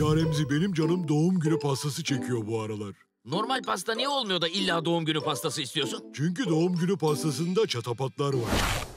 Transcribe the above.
Ya Remzi, benim canım doğum günü pastası çekiyor bu aralar. Normal pasta niye olmuyor da illa doğum günü pastası istiyorsun? Çünkü doğum günü pastasında çatapatlar var.